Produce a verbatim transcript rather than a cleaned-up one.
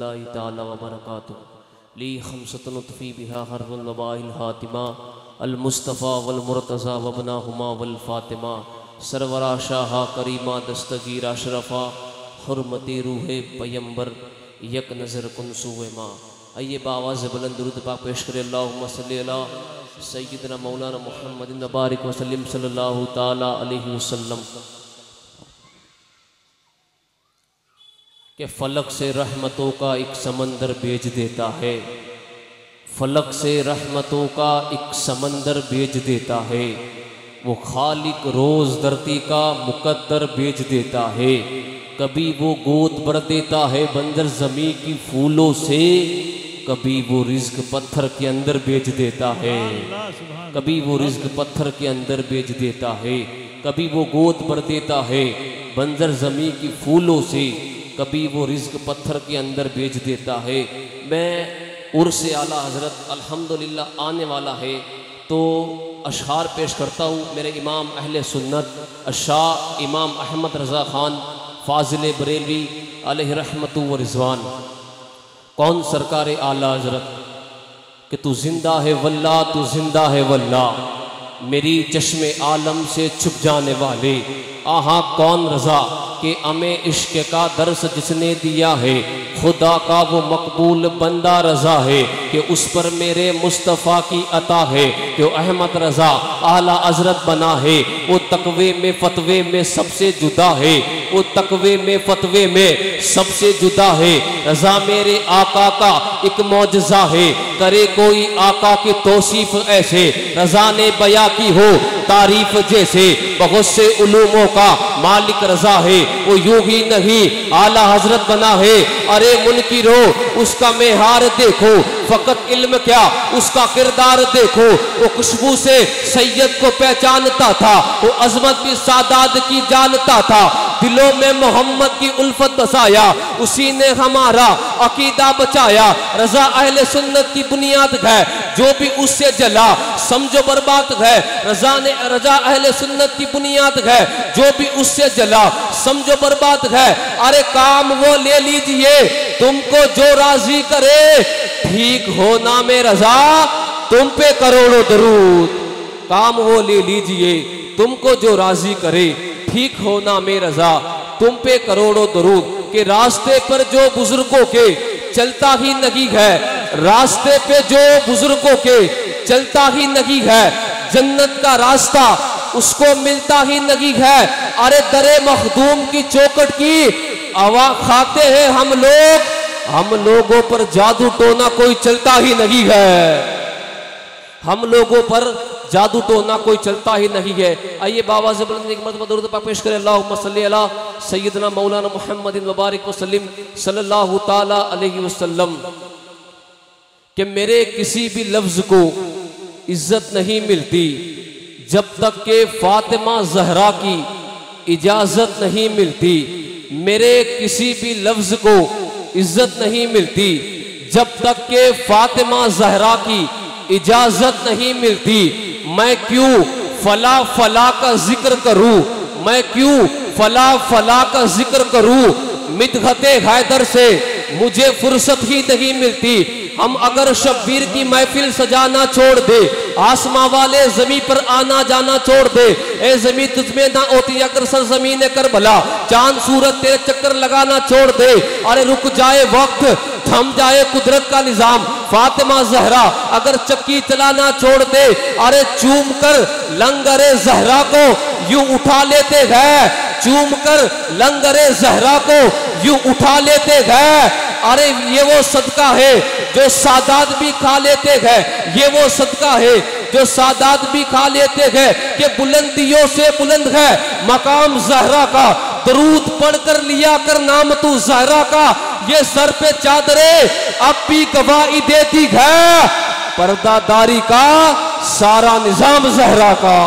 ली खमसतनफ़ी बिहा हरबातिमा अलमुस्तफ़ा वलमरतज़ा वबना हुमा वलफ़ातिमा सरवरा शाह करीमा दस्तगीर अशरफ़ा हुरमती रूहे पैम्बर यक नज़र कनसूए माँ। आइए बावाज़ बुलंद दुरूद पाक पेश करें। अल्लाहुम्मा सल्ली अला सय्यिदना मौलाना मुहम्मदिन बारिक वसल्लिम सल्लल्लाहु तआला अलैहि वसल्लम। के फलक से रहमतों का एक समंदर भेज देता है, फलक से रहमतों का एक समंदर भेज देता है, वो खालिक रोज़ धरती का मुकद्दर भेज देता है। कभी वो गोद भर देता है बंजर ज़मीं की फूलों से, कभी वो रिज्क पत्थर के अंदर भेज देता है, कभी वो रिज्क पत्थर के अंदर भेज देता है, कभी वो गोद भर देता है बंजर ज़मीं की फूलों से, कभी वो रिज्क पत्थर के अंदर भेज देता है। मैं उर्स आला हज़रत अल्हम्दुलिल्लाह आने वाला है तो अशआर पेश करता हूँ। मेरे इमाम अहले सुन्नत शाह इमाम अहमद रज़ा ख़ान फाजिल बरेलवी अलैहि रहमतु व रिज़वान। कौन सरकार आला हज़रत कि तू जिंदा है वल्ला, तू जिंदा है वल्ला, मेरी चश्मे आलम से छुप जाने वाले। आहा कौन रज़ा के अमे इश्क का दर्स जिसने दिया है, खुदा का वो मकबूल बंदा रज़ा है कि उस पर मेरे मुस्तफ़ा की अता है। जो अहमद रज़ा आला हज़रत बना है वो तकवे में फतवे में सबसे जुदा है, वो तकवे में फतवे में सबसे जुदा है। रज़ा मेरे आका का एक मौजज़ा है, करे कोई आका की तौसीफ ऐसे, रज़ा ने बया की हो तारीफ जैसे। बहुत से उलूमों का मालिक रज़ा है, वो यूं ही नहीं आला हजरत बना है। अरे मुनकिरो उसका मेहार देखो, फकत इल्म क्या उसका किरदार देखो। वो खुशबू से सैयद को पहचानता था, वो अजमत भी सादात की जानता था, दिलों में मोहम्मद की उल्फत बसाया, उसी ने हमारा अकीदा बचाया। रज़ा अहले सुन्नत की बुनियाद है, जो भी उससे जला समझो बर्बाद है। रज़ा ने रज़ा अहले सुन्नत की बुनियाद है, जो भी उससे जला समझो बर्बाद है। अरे काम वो ले लीजिए तुमको जो राजी करे, ठीक हो ना में रज़ा तुम पे करोड़ों दरूद। काम वो ले लीजिए तुमको जो राजी करे, ठीक होना में रज़ा तुम पे करोड़ों दरूद। के रास्ते पर जो बुजुर्गों के चलता ही नहीं है, रास्ते पे जो बुजुर्गों के चलता ही नहीं है, जन्नत का रास्ता उसको मिलता ही नहीं है। अरे दरे मखदूम की चौकट की हवा खाते हैं हम लोग, हम लोगों पर जादू टोना कोई चलता ही नहीं है, हम लोगों पर जादू टोना कोई चलता ही नहीं है। आइए बाबा से बुलंद एक मर्तबा दुरूद पाक पेश करें। अल्लाहुम्मा सल्ली अला सय्यिदना मौलाना मुहम्मदिन व बारिक वसल्लिम सल्लल्लाहु तआला अलैहि वसल्लम। कि मेरे किसी भी लफ्ज़ को इज्जत नहीं मिलती जब तक के फातिमा ज़हरा की इजाज़त नहीं मिलती, मेरे किसी भी लफ्ज़ को इज्जत नहीं मिलती जब तक के फातिमा ज़हरा की इजाजत नहीं मिलती। मैं क्यों फला फला का जिक्र करूं, मैं क्यों फला फला का जिक्र करूं, मिदहते हैदर से मुझे फुर्सत ही नहीं मिलती। हम अगर शब्बीर की महफिल सजाना छोड़ दे, आसमा वाले जमी पर आना जाना छोड़ दे। ए जमी तुझमें ना होती अगर सर जमीन कर भला, चांद सूरत तेरे चक्कर लगाना छोड़ दे। अरे रुक जाए वक्त, थम जाए कुदरत का निजाम, फातिमा जहरा अगर चक्की चलाना छोड़ दे। अरे चूम कर लंगरे जहरा को यूं उठा लेते हैं, चूम कर लंगरे जहरा को यूं उठा लेते हैं। अरे ये वो सदका है जो सादात भी खा लेते हैं, ये वो सदका है जो सादात भी खा लेते हैं। कि बुलंदियों से बुलंद है मकाम जहरा का, दरूद पढ़कर लिया कर नाम तू जहरा का। ये सर पे चादरे अब भी गवाही देती है, पर्दादारी का सारा निजाम जहरा का।